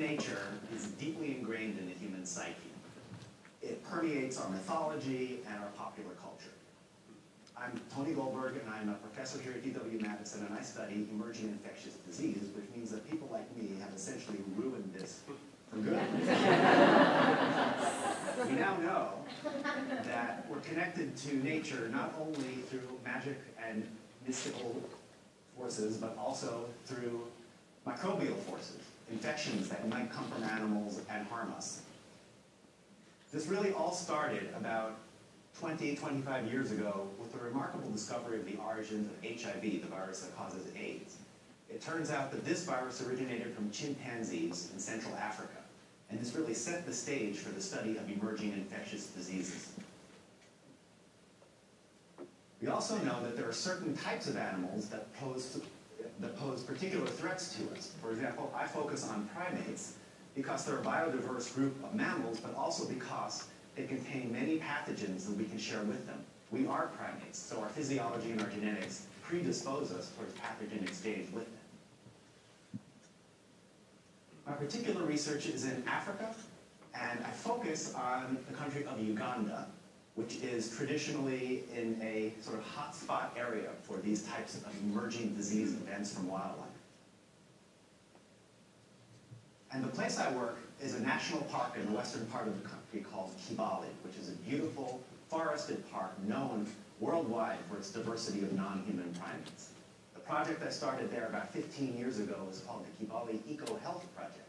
of nature is deeply ingrained in the human psyche. It permeates our mythology and our popular culture. I'm Tony Goldberg, and I'm a professor here at UW-Madison, and I study emerging infectious disease, which means that people like me have essentially ruined this for good. We now know that we're connected to nature not only through magic and mystical forces, but also through microbial forces, infections that might come from animals and harm us. This really all started about 20, 25 years ago with the remarkable discovery of the origins of HIV, the virus that causes AIDS. It turns out that this virus originated from chimpanzees in Central Africa, and this really set the stage for the study of emerging infectious diseases. We also know that there are certain types of animals that pose particular threats to us. For example, I focus on primates because they're a biodiverse group of mammals, but also because they contain many pathogens that we can share with them. We are primates, so our physiology and our genetics predispose us towards pathogen exchange with them. My particular research is in Africa, and I focus on the country of Uganda, which is traditionally in a sort of hotspot area for these types of emerging disease events from wildlife. And the place I work is a national park in the western part of the country called Kibale, which is a beautiful forested park known worldwide for its diversity of non-human primates. The project I started there about 15 years ago is called the Kibale Eco-Health Project.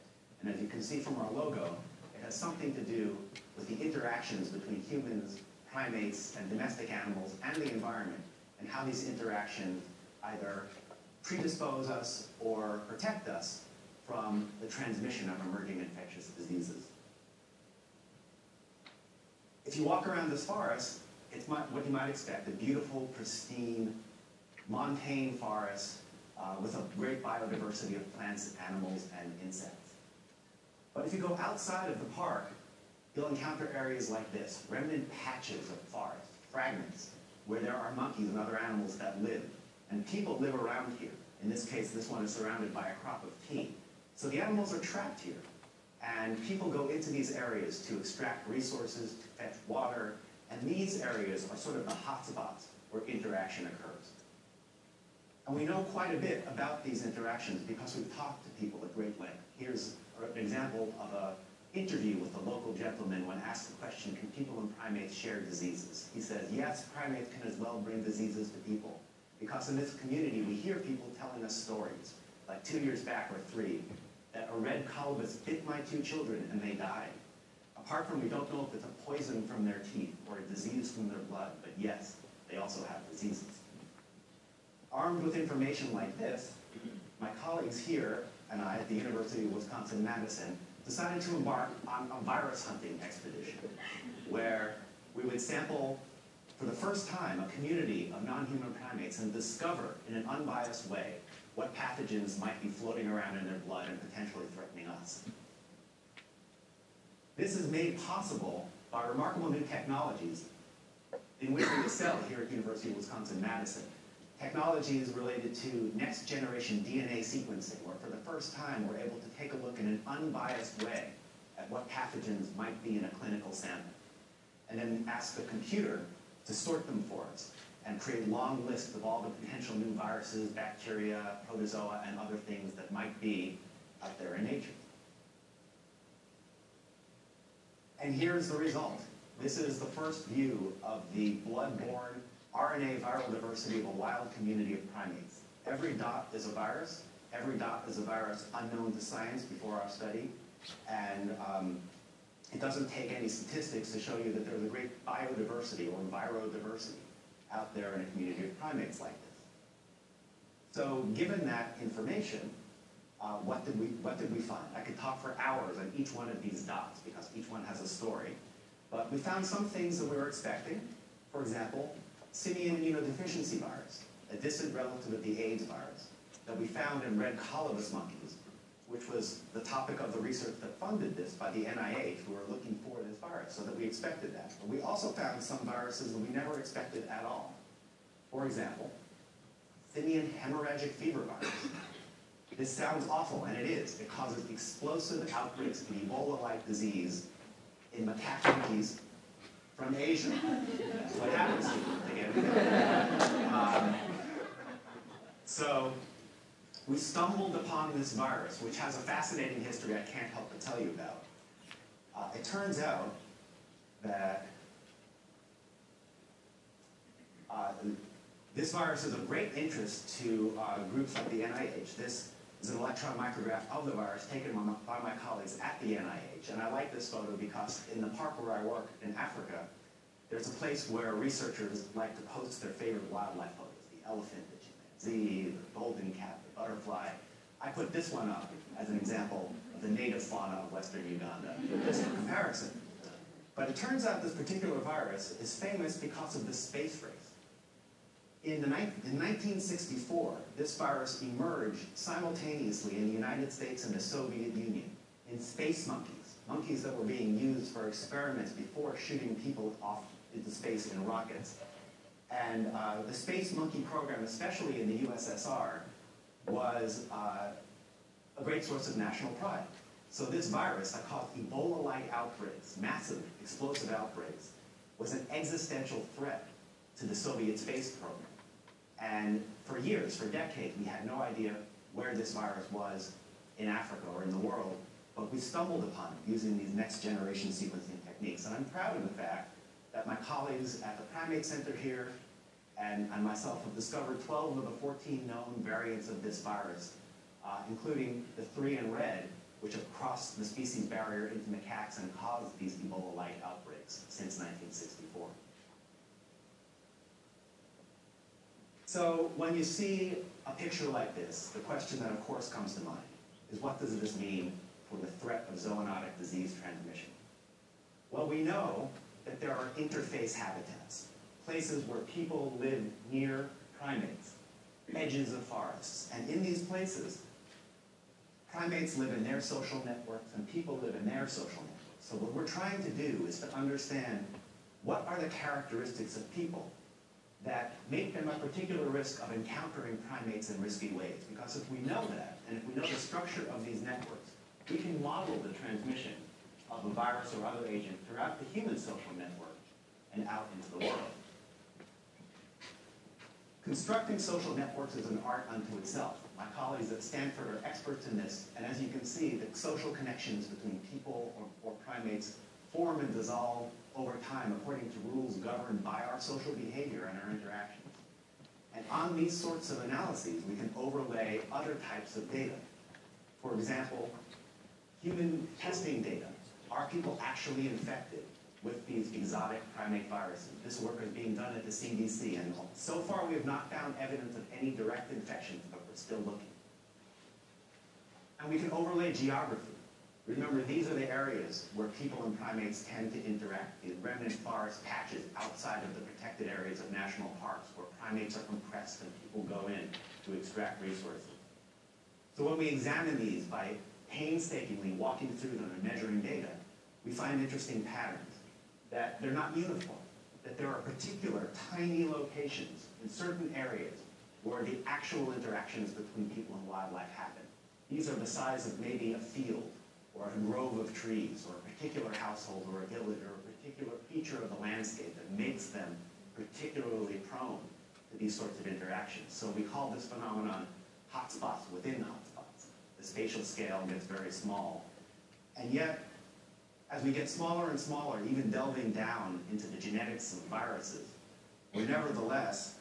And as you can see from our logo, it has something to do with the interactions between humans, primates, and domestic animals, and the environment, and how these interactions either predispose us or protect us from the transmission of emerging infectious diseases. If you walk around this forest, it's what you might expect, a beautiful, pristine, montane forest with a great biodiversity of plants, animals, and insects. But if you go outside of the park, you'll encounter areas like this, remnant patches of forest, fragments, where there are monkeys and other animals that live. And people live around here. In this case, this one is surrounded by a crop of tea. So the animals are trapped here. And people go into these areas to extract resources, to fetch water. And these areas are sort of the hotspots where interaction occurs. And we know quite a bit about these interactions because we've talked to people at great length. Here's an example of a interview with a local gentleman when asked the question, can people and primates share diseases? He says, yes, primates can as well bring diseases to people. Because in this community, we hear people telling us stories, like 2 years back or 3, that a red colobus bit my 2 children and they died. Apart from, we don't know if it's a poison from their teeth or a disease from their blood, but yes, they also have diseases. Armed with information like this, my colleagues here and I at the University of Wisconsin-Madison decided to embark on a virus hunting expedition where we would sample, for the first time, a community of non-human primates and discover in an unbiased way what pathogens might be floating around in their blood and potentially threatening us. This is made possible by remarkable new technologies in which we excel here at the University of Wisconsin-Madison. Technologies related to next-generation DNA sequencing, where for the first time we're able to take a look in an unbiased way at what pathogens might be in a clinical sample, and then ask the computer to sort them for us and create long lists of all the potential new viruses, bacteria, protozoa, and other things that might be out there in nature. And here's the result. This is the first view of the blood-borne RNA viral diversity of a wild community of primates. Every dot is a virus. Every dot is a virus unknown to science before our study. And it doesn't take any statistics to show you that there's a great biodiversity or virodiversity out there in a community of primates like this. So given that information, what did we find? I could talk for hours on each one of these dots because each one has a story. But we found some things that we were expecting. For example, Simian immunodeficiency virus, a distant relative of the AIDS virus, that we found in red colobus monkeys, which was the topic of the research that funded this by the NIH, who were looking for this virus, so that we expected that. But we also found some viruses that we never expected at all. For example, Simian hemorrhagic fever virus. This sounds awful, and it is. It causes explosive outbreaks of Ebola-like disease in macaque monkeys from Asia. That's what happens to them. So we stumbled upon this virus, which has a fascinating history I can't help but tell you about. It turns out that this virus is of great interest to groups like the NIH. This is an electron micrograph of the virus taken by my colleagues at the NIH. And I like this photo because in the park where I work in Africa, there's a place where researchers like to post their favorite wildlife photos, the elephant, the chimpanzee, the golden cat, the butterfly. I put this one up as an example of the native fauna of Western Uganda, just for comparison. But it turns out this particular virus is famous because of the space race. In 1964, this virus emerged simultaneously in the United States and the Soviet Union in space monkeys, monkeys that were being used for experiments before shooting people off into space in rockets. And the space monkey program, especially in the USSR, was a great source of national pride. So this virus that caused Ebola-like outbreaks, massive explosive outbreaks, was an existential threat to the Soviet space program. And for years, for decades, we had no idea where this virus was in Africa or in the world, but we stumbled upon it using these next generation sequencing techniques. And I'm proud of the fact that my colleagues at the Primate Center here and myself have discovered 12 of the 14 known variants of this virus, including the 3 in red, which have crossed the species barrier into macaques and caused these Ebola-like outbreaks since 1964. So when you see a picture like this, the question that of course comes to mind is, what does this mean for the threat of zoonotic disease transmission? Well, we know that there are interface habitats, places where people live near primates, edges of forests. And in these places, primates live in their social networks and people live in their social networks. So what we're trying to do is to understand, what are the characteristics of people that make them a particular risk of encountering primates in risky ways? Because if we know that, and if we know the structure of these networks, we can model the transmission of a virus or other agent throughout the human social network and out into the world. Constructing social networks is an art unto itself. My colleagues at Stanford are experts in this, and as you can see, the social connections between people or primates form and dissolve over time according to rules governed by our social behavior and our interactions. And on these sorts of analyses, we can overlay other types of data. For example, human testing data. Are people actually infected with these exotic primate viruses? This work is being done at the CDC, and so far we have not found evidence of any direct infections, but we're still looking. And we can overlay geography. Remember, these are the areas where people and primates tend to interact, the remnant forest patches outside of the protected areas of national parks where primates are compressed and people go in to extract resources. So when we examine these by painstakingly walking through them and measuring data, we find interesting patterns, that they're not uniform, that there are particular tiny locations in certain areas where the actual interactions between people and wildlife happen. These are the size of maybe a field, or a grove of trees, or a particular household, or a village, or a particular feature of the landscape that makes them particularly prone to these sorts of interactions. So we call this phenomenon hotspots within hotspots. The spatial scale gets very small. And yet, as we get smaller and smaller, even delving down into the genetics of viruses, we're nevertheless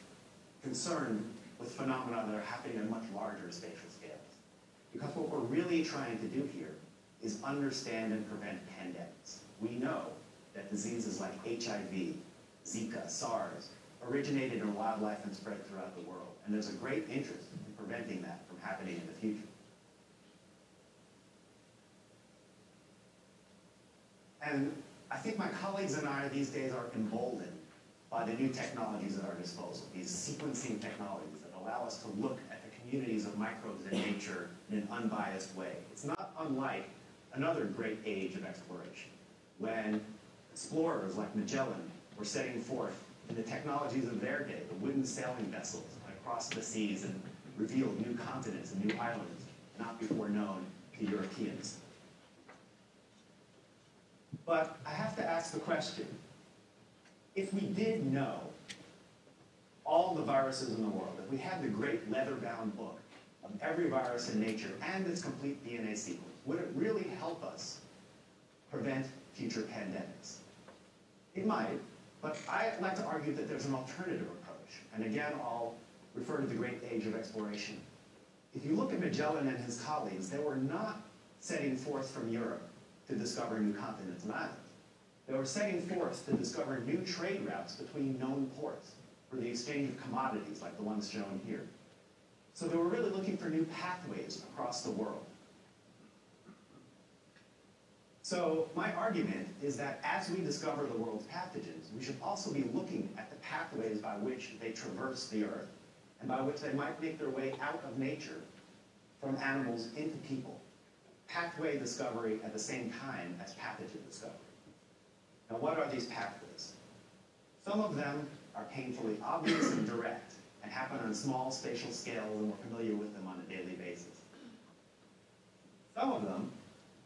concerned with phenomena that are happening at much larger spatial scales. Because what we're really trying to do here is understand and prevent pandemics. We know that diseases like HIV, Zika, SARS, originated in wildlife and spread throughout the world, and there's a great interest in preventing that from happening in the future. And I think my colleagues and I these days are emboldened by the new technologies at our disposal, these sequencing technologies that allow us to look at the communities of microbes in nature in an unbiased way. It's not unlike another great age of exploration, when explorers like Magellan were setting forth in the technologies of their day, the wooden sailing vessels across the seas, and revealed new continents and new islands. not before known to Europeans. But I have to ask the question, if we did know all the viruses in the world, if we had the great leather-bound book of every virus in nature and its complete DNA sequence, would it really help us prevent future pandemics? It might, but I'd like to argue that there's an alternative approach. And again, I'll refer to the great age of exploration. If you look at Magellan and his colleagues, they were not setting forth from Europe to discover new continents and islands. They were setting forth to discover new trade routes between known ports for the exchange of commodities like the ones shown here. So they were really looking for new pathways across the world. So my argument is that as we discover the world's pathogens, we should also be looking at the pathways by which they traverse the earth and by which they might make their way out of nature from animals into people. Pathway discovery at the same time as pathogen discovery. Now, what are these pathways? Some of them are painfully obvious and direct and happen on small spatial scales, and we're familiar with them on a daily basis. Some of them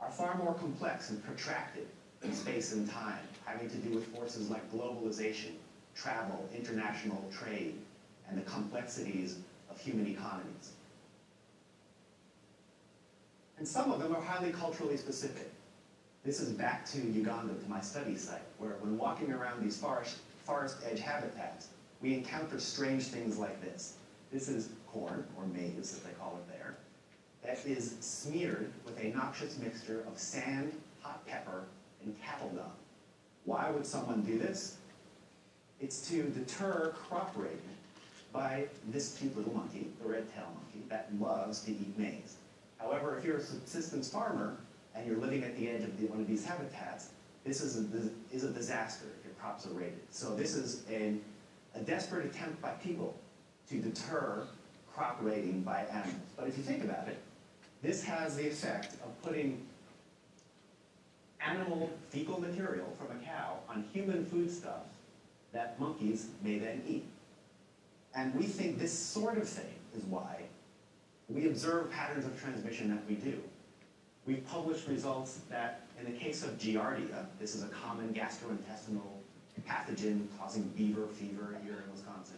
are far more complex and protracted in space and time, having to do with forces like globalization, travel, international trade, and the complexities of human economies. And some of them are highly culturally specific. This is back to Uganda, to my study site, where when walking around these forest edge habitats, we encounter strange things like this. This is corn, or maize, as they call it there, that is smeared with a noxious mixture of sand, hot pepper, and cattle dung. Why would someone do this? It's to deter crop raiding by this cute little monkey, the red-tailed monkey, that loves to eat maize. However, if you're a subsistence farmer and you're living at the edge of one of these habitats, this is a disaster if your crops are raided. So this is a desperate attempt by people to deter crop raiding by animals. But if you think about it, this has the effect of putting animal fecal material from a cow on human foodstuff that monkeys may then eat. And we think this sort of thing is why we observe patterns of transmission that we do. We've published results that in the case of Giardia, this is a common gastrointestinal pathogen causing beaver fever here in Wisconsin,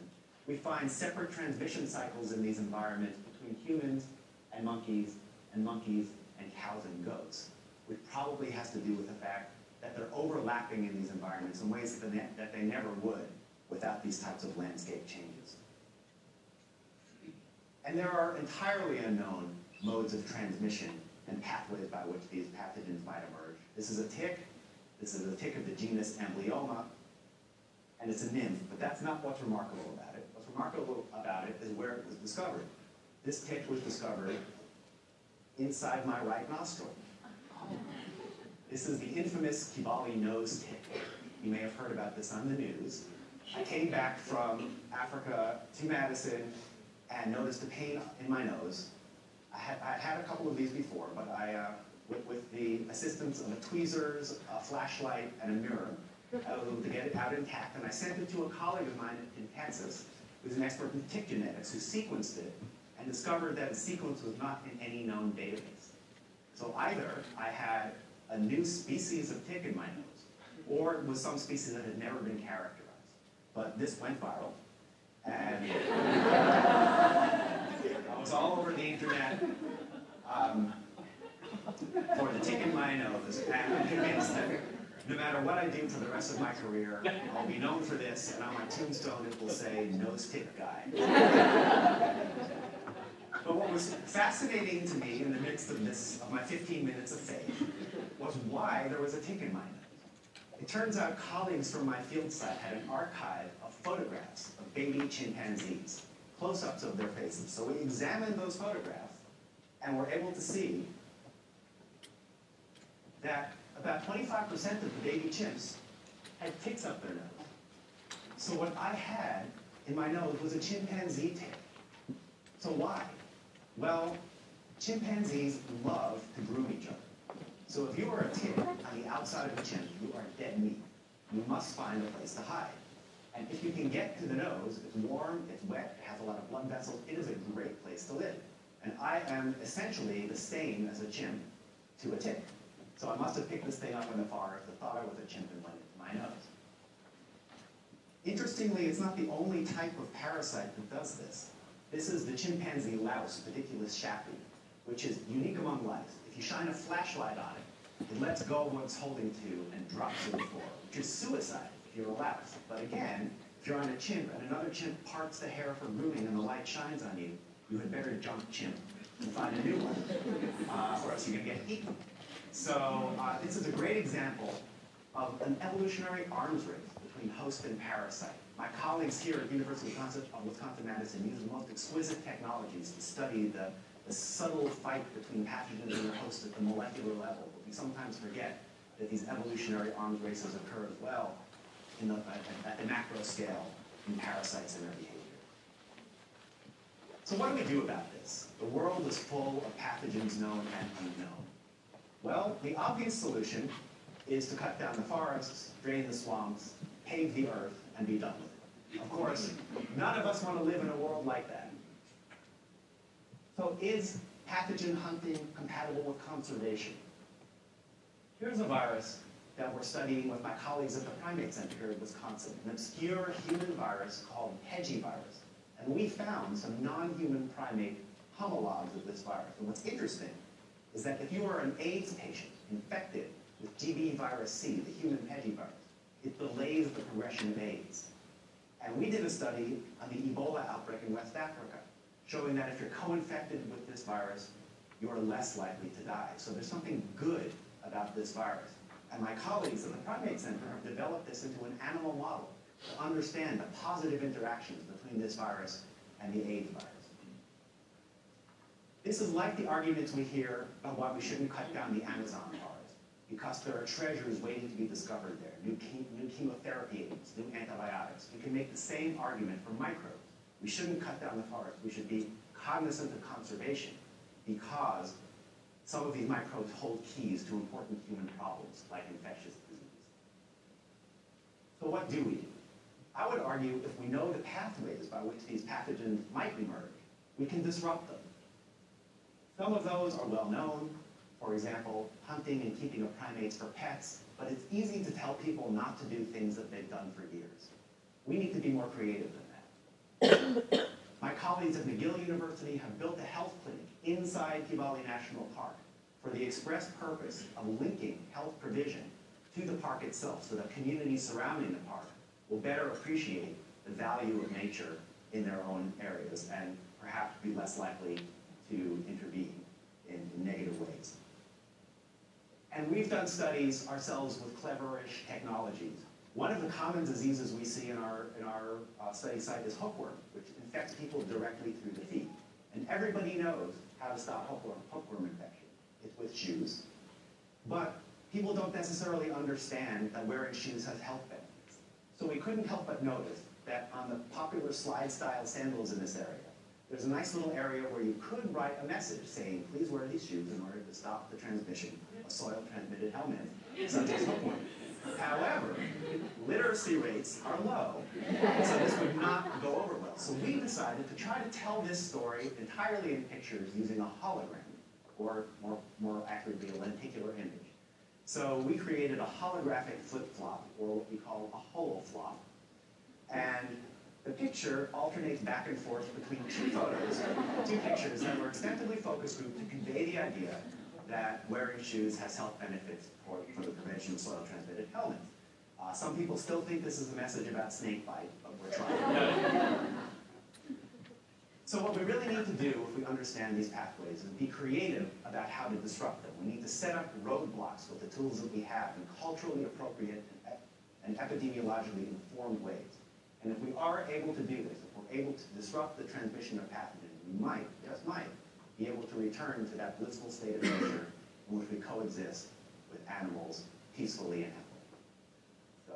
we find separate transmission cycles in these environments between humans and monkeys and cows and goats, which probably has to do with the fact that they're overlapping in these environments in ways that they never would without these types of landscape changes. And there are entirely unknown modes of transmission and pathways by which these pathogens might emerge. This is a tick. This is a tick of the genus Amblyomma, and it's a nymph, but that's not what's remarkable about it. What's remarkable about it is where it was discovered. This tick was discovered inside my right nostril. This is the infamous Kibale nose tick. You may have heard about this on the news. I came back from Africa to Madison and noticed the pain in my nose. I had a couple of these before, but with the assistance of a tweezers, a flashlight, and a mirror, I was able to get it out intact, and I sent it to a colleague of mine in Texas, who's an expert in tick genetics, who sequenced it and discovered that the sequence was not in any known database. So either I had a new species of tick in my nose, or it was some species that had never been characterized. But this went viral, and I was all over the internet for the tick in my nose, and I'm convinced that no matter what I do for the rest of my career, I'll be known for this, and on my tombstone it will say, nose tick guy. But what was fascinating to me in the midst of this, of my 15 minutes of fame, was why there was a tick in my nose. It turns out colleagues from my field site had an archive of photographs of baby chimpanzees, close-ups of their faces. So we examined those photographs, and were able to see that about 25% of the baby chimps had ticks up their nose. So what I had in my nose was a chimpanzee tick. So why? Well, chimpanzees love to groom each other. So if you are a tick on the outside of a chimp, you are dead meat. You must find a place to hide. And if you can get to the nose, it's warm, it's wet, it has a lot of blood vessels, it is a great place to live. And I am essentially the same as a chimp to a tick. So I must have picked this thing up in the forest and thought I was a chimp and went into my nose. Interestingly, it's not the only type of parasite that does this. This is the chimpanzee louse, Pediculus schaffi, which is unique among lice. If you shine a flashlight on it, it lets go of what it's holding to and drops to the floor, which is suicide if you're a louse. But again, if you're on a chimp and another chimp parts the hair from moving and the light shines on you, you had better jump chimp and find a new one, or else you're going to get eaten. So this is a great example of an evolutionary arms race between host and parasite. My colleagues here at University of Wisconsin-Madison use the most exquisite technologies to study the subtle fight between pathogens and their host at the molecular level. But we sometimes forget that these evolutionary arms races occur as well in the, at the macro scale in parasites and their behavior. So what do we do about this? The world is full of pathogens known and unknown. Well, the obvious solution is to cut down the forests, drain the swamps, pave the earth, and be done with it. Of course, none of us want to live in a world like that. So is pathogen hunting compatible with conservation? Here's a virus that we're studying with my colleagues at the Primate Center here in Wisconsin, an obscure human virus called Pegivirus. And we found some non-human primate homologs of this virus. And what's interesting is that if you are an AIDS patient infected with GB virus C, the human Pegivirus, it delays the progression of AIDS. And we did a study on the Ebola outbreak in West Africa, showing that if you're co-infected with this virus, you're less likely to die. So there's something good about this virus. And my colleagues at the Primate Center have developed this into an animal model to understand the positive interactions between this virus and the AIDS virus. This is like the arguments we hear about why we shouldn't cut down the Amazon forest, because there are treasures waiting to be discovered there, new chemotherapy agents, new antibiotics. We can make the same argument for microbes. We shouldn't cut down the forest. We should be cognizant of conservation, because some of these microbes hold keys to important human problems like infectious disease. So what do we do? I would argue if we know the pathways by which these pathogens might emerge, we can disrupt them. Some of those are well known, for example, hunting and keeping of primates for pets, but it's easy to tell people not to do things that they've done for years. We need to be more creative than that. My colleagues at McGill University have built a health clinic inside Kibale National Park for the express purpose of linking health provision to the park itself so that communities surrounding the park will better appreciate the value of nature in their own areas and perhaps be less likely to intervene in negative ways. And we've done studies ourselves with cleverish technologies. One of the common diseases we see in our study site is hookworm, which infects people directly through the feet. And everybody knows how to stop hookworm infection. It's with shoes. But people don't necessarily understand that wearing shoes has health benefits. So we couldn't help but notice that on the popular slide-style sandals in this area, there's a nice little area where you could write a message saying, please wear these shoes in order to stop the transmission of soil-transmitted helminths, such as hookworm. However, literacy rates are low, so this would not go over well. So we decided to try to tell this story entirely in pictures using a hologram, or more accurately, a lenticular image. So we created a holographic flip-flop, or what we call a holoflop. And the picture alternates back and forth between two photos, two pictures that were extensively focus grouped to convey the idea that wearing shoes has health benefits for the prevention of soil-transmitted helminths. Some people still think this is a message about snake bite, but we're trying. So what we really need to do if we understand these pathways is be creative about how to disrupt them. We need to set up roadblocks with the tools that we have in culturally appropriate and epidemiologically informed ways. And if we are able to do this, if we're able to disrupt the transmission of pathogens, we might, just might, be able to return to that blissful state of nature in which we coexist with animals peacefully and happily. So,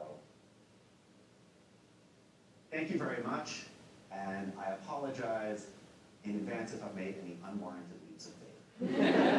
thank you very much. And I apologize in advance if I've made any unwarranted leaps of faith.